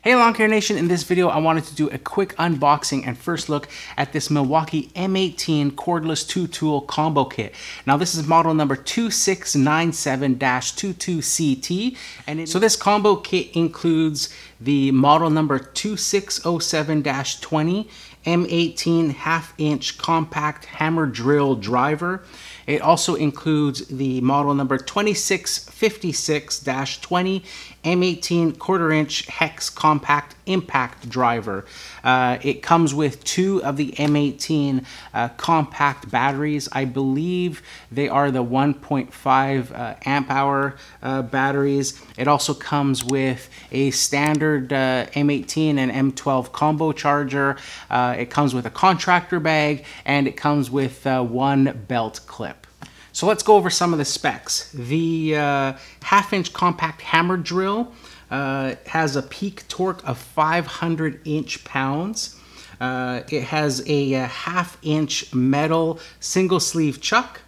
Hey Long Hair Nation, in this video I wanted to do a quick unboxing and first look at this Milwaukee M18 cordless two-tool combo kit. Now this is model number 2697-22CT, and so this combo kit includes the model number 2607-20 M18 half-inch compact hammer drill driver. It also includes the model number 2656-20 M18 quarter-inch hex compact impact driver. It comes with two of the M18 compact batteries. I believe they are the 1.5 amp hour batteries. It also comes with a standard M18 and M12 combo charger. It comes with a contractor bag, and it comes with one belt clip. So let's go over some of the specs. The half-inch compact hammer drill has a peak torque of 500 inch-pounds. It has a half-inch metal single-sleeve chuck.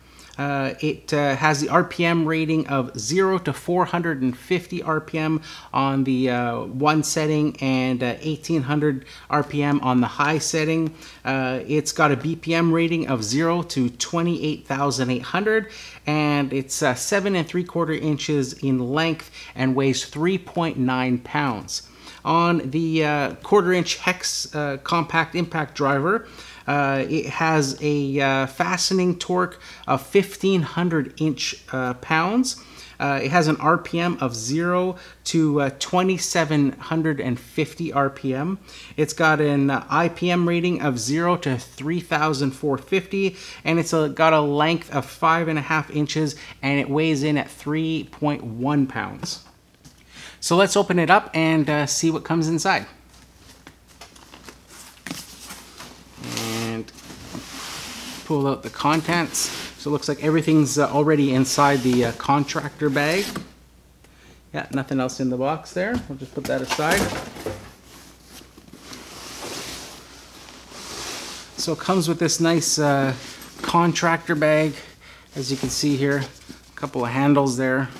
It has the RPM rating of 0 to 450 RPM on the one setting and 1800 RPM on the high setting. It's got a BPM rating of 0 to 28,800, and it's 7 3/4 inches in length and weighs 3.9 pounds. On the quarter-inch hex compact impact driver, it has a fastening torque of 1,500 inch-pounds. It has an RPM of 0 to 2,750 RPM. It's got an IPM rating of 0 to 3,450, and it's got a length of 5.5 inches, and it weighs in at 3.1 pounds. So let's open it up and see what comes inside. And pull out the contents. So it looks like everything's already inside the contractor bag. Yeah, nothing else in the box there. We'll just put that aside. So it comes with this nice contractor bag, as you can see here. A couple of handles there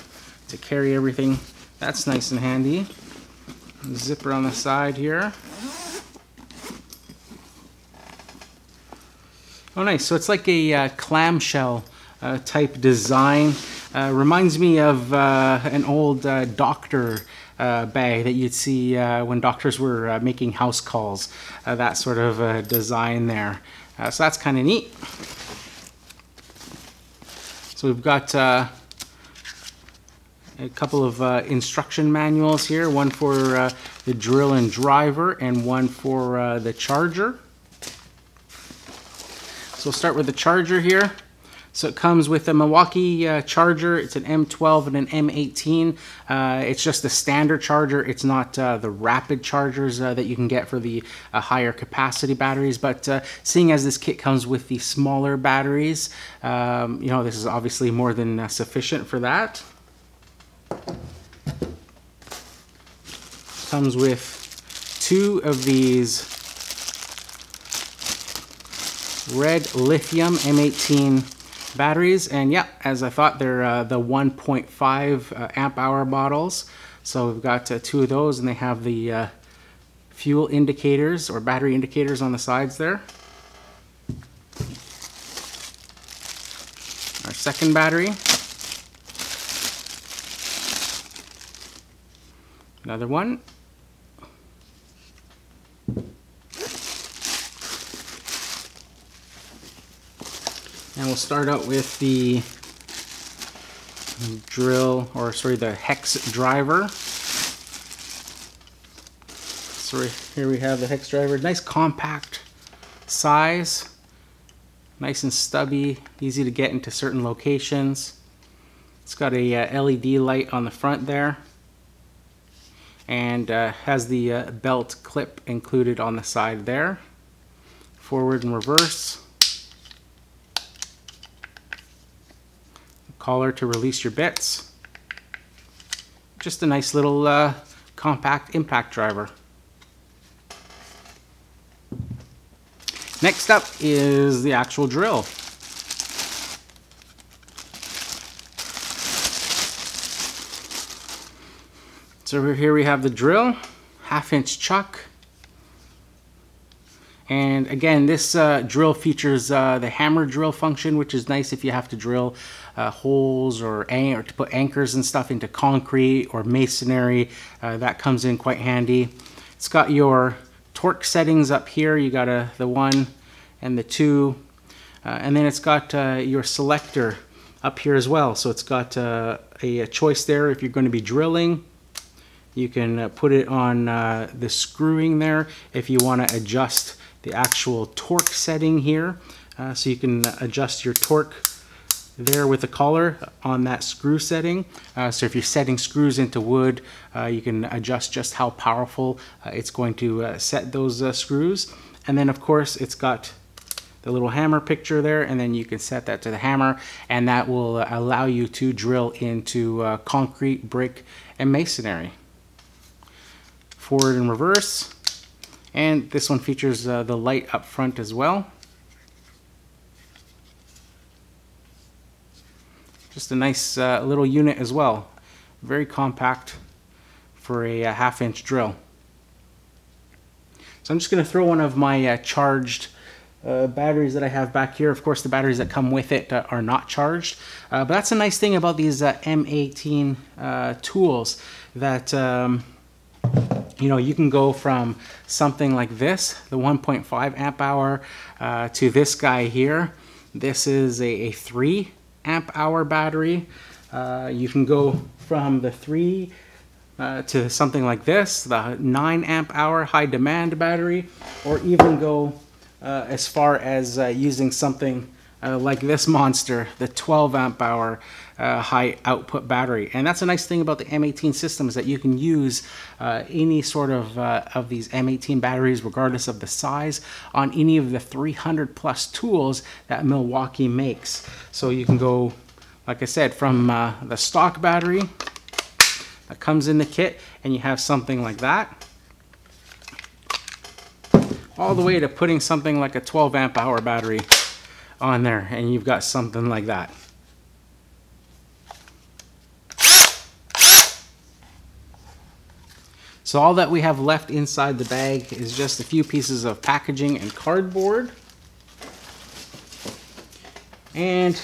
to carry everything. That's nice and handy. Zipper on the side here. Oh, nice. So it's like a clamshell type design. Reminds me of an old doctor bag that you'd see when doctors were making house calls. That sort of design there. So that's kind of neat. So we've got a couple of instruction manuals here, one for the drill and driver and one for the charger. So we'll start with the charger here. So it comes with a Milwaukee charger. It's an M12 and an M18. It's just the standard charger. It's not the rapid chargers that you can get for the higher capacity batteries. But seeing as this kit comes with the smaller batteries, you know, this is obviously more than sufficient for that. Comes with two of these red lithium M18 batteries, and yeah, as I thought, they're the 1.5 amp hour models. So we've got two of those, and they have the fuel indicators or battery indicators on the sides there. Our second battery. Another one. And we'll start out with the drill, or sorry, the hex driver. So here we have the hex driver. Nice compact size. Nice and stubby. Easy to get into certain locations. It's got a LED light on the front there, and has the belt clip included on the side there. Forward and reverse. Collar to release your bits. Just a nice little compact impact driver. Next up is the actual drill. So here we have the drill, 1/2 inch chuck. And again, this drill features the hammer drill function, which is nice if you have to drill holes or to put anchors and stuff into concrete or masonry. That comes in quite handy. It's got your torque settings up here. You got the 1 and the 2. And then it's got your selector up here as well. So it's got a choice there if you're going to be drilling. You can put it on the screwing there if you want to adjust the actual torque setting here. So you can adjust your torque there with the collar on that screw setting. So if you're setting screws into wood, you can adjust just how powerful it's going to set those screws. And then of course it's got the little hammer picture there, and then you can set that to the hammer, and that will allow you to drill into concrete, brick, and masonry. Forward and reverse. And this one features the light up front as well. Just a nice little unit as well. Very compact for a 1/2 inch drill. So I'm just going to throw one of my charged batteries that I have back here. Of course, the batteries that come with it are not charged, but that's a nice thing about these M18 tools, that you know, you can go from something like this, the 1.5 amp hour, to this guy here. This is a 3 amp hour battery. You can go from the 3 to something like this, the 9 amp hour high demand battery, or even go as far as using something like this monster, the 12 amp hour high output battery. And that's a nice thing about the M18 system, is that you can use any sort of these M18 batteries, regardless of the size, on any of the 300 plus tools that Milwaukee makes. So you can go, like I said, from the stock battery that comes in the kit, and you have something like that, all the way to putting something like a 12 amp hour battery on there, and you've got something like that. So all that we have left inside the bag is just a few pieces of packaging and cardboard, and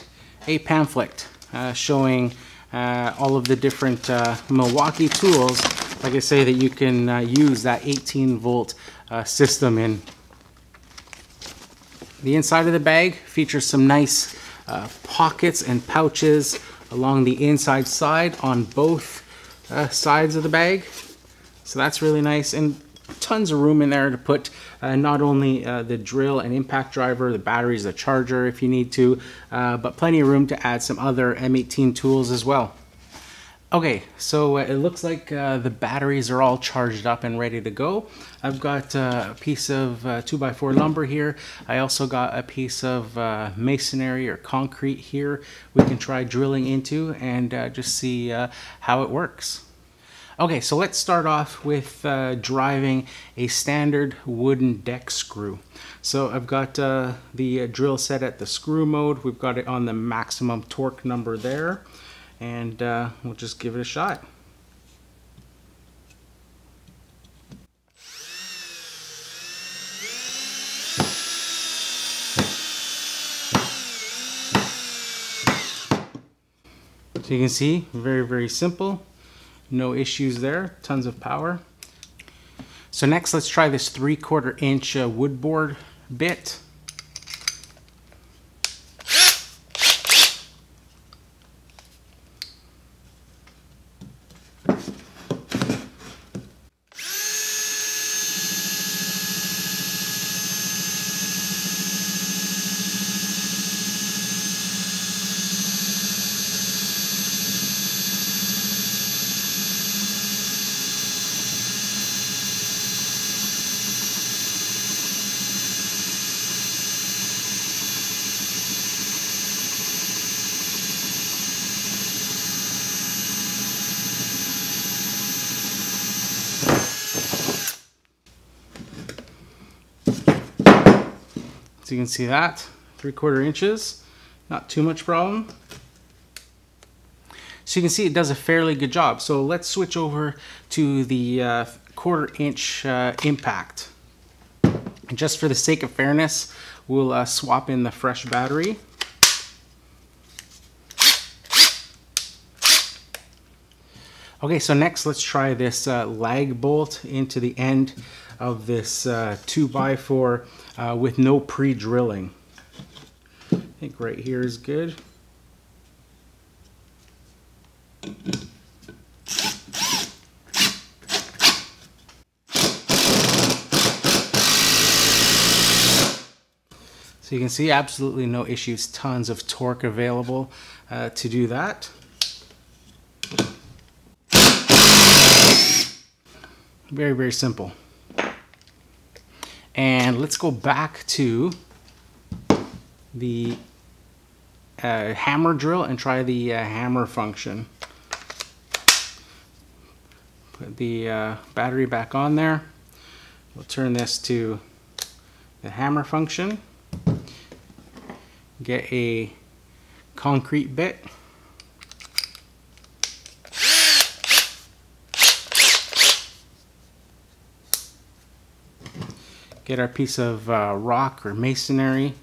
a pamphlet showing all of the different Milwaukee tools, like I say, that you can use that 18 volt system in. The inside of the bag features some nice pockets and pouches along the inside side on both sides of the bag. So that's really nice, and tons of room in there to put not only the drill and impact driver, the batteries, the charger if you need to, but plenty of room to add some other M18 tools as well. Okay, so it looks like the batteries are all charged up and ready to go. I've got a piece of 2x4 lumber here. I also got a piece of masonry or concrete here we can try drilling into and just see how it works. Okay, so let's start off with driving a standard wooden deck screw. So I've got the drill set at the screw mode. We've got it on the maximum torque number there. And we'll just give it a shot. So you can see, very, very simple. No issues there, tons of power. So next, let's try this 3/4 inch wood board bit. So you can see that, 3/4 inches, not too much problem. So you can see it does a fairly good job. So let's switch over to the 1/4 inch impact. And just for the sake of fairness, we'll swap in the fresh battery. Okay, so next let's try this lag bolt into the end of this 2x4 with no pre-drilling. I think right here is good. So you can see absolutely no issues, tons of torque available to do that. Very, very simple. And let's go back to the hammer drill and try the hammer function. Put the battery back on there. We'll turn this to the hammer function. Get a concrete bit. Get our piece of rock or masonry.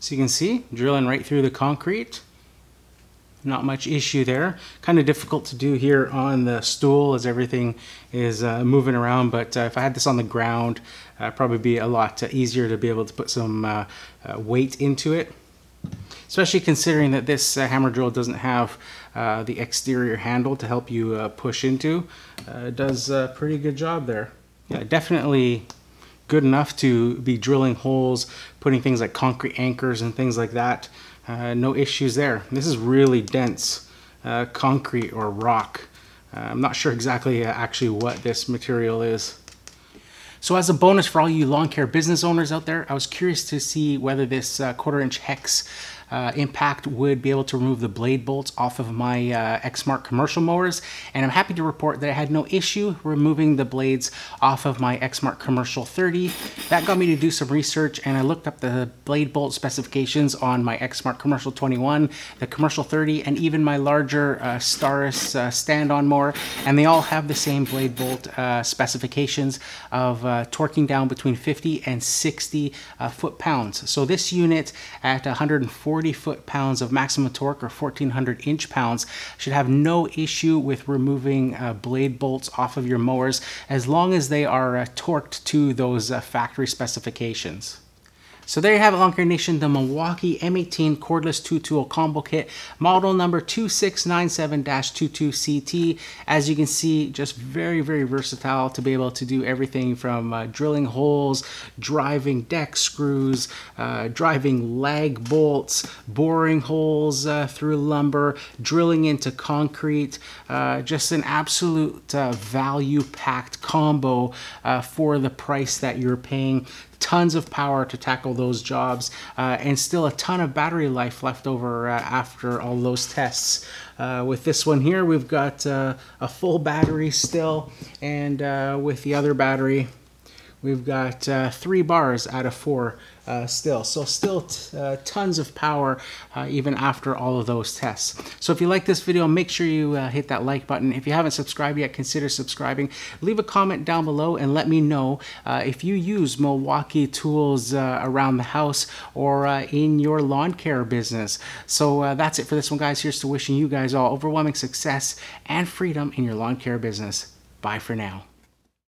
So you can see, drilling right through the concrete, not much issue there. Kind of difficult to do here on the stool as everything is moving around, but if I had this on the ground, probably be a lot easier to be able to put some weight into it, especially considering that this hammer drill doesn't have the exterior handle to help you push into. It does a pretty good job there. Yeah, definitely good enough to be drilling holes, putting things like concrete anchors and things like that. No issues there. This is really dense concrete or rock. I'm not sure exactly actually what this material is. So as a bonus for all you lawn care business owners out there, I was curious to see whether this 1/4 inch hex impact would be able to remove the blade bolts off of my Exmark commercial mowers, and I'm happy to report that I had no issue removing the blades off of my Exmark commercial 30. That got me to do some research, and I looked up the blade bolt specifications on my Exmark commercial 21, the commercial 30, and even my larger Staris stand-on mower, and they all have the same blade bolt specifications of torquing down between 50 and 60 foot-pounds. So this unit at 140 foot-pounds of maximum torque, or 1400 inch-pounds, should have no issue with removing blade bolts off of your mowers, as long as they are torqued to those factory specifications. So there you have it, Lawn Care Nation, the Milwaukee M18 cordless two-tool combo kit, model number 2697-22CT. As you can see, just very, very versatile to be able to do everything from drilling holes, driving deck screws, driving lag bolts, boring holes through lumber, drilling into concrete. Just an absolute value-packed combo for the price that you're paying. Tons of power to tackle those jobs, and still a ton of battery life left over after all those tests. With this one here, we've got a full battery still, and with the other battery, we've got 3 bars out of 4 still. So still tons of power even after all of those tests. So if you like this video, make sure you hit that like button. If you haven't subscribed yet, consider subscribing. Leave a comment down below and let me know if you use Milwaukee tools around the house or in your lawn care business. So that's it for this one, guys. Here's to wishing you guys all overwhelming success and freedom in your lawn care business. Bye for now.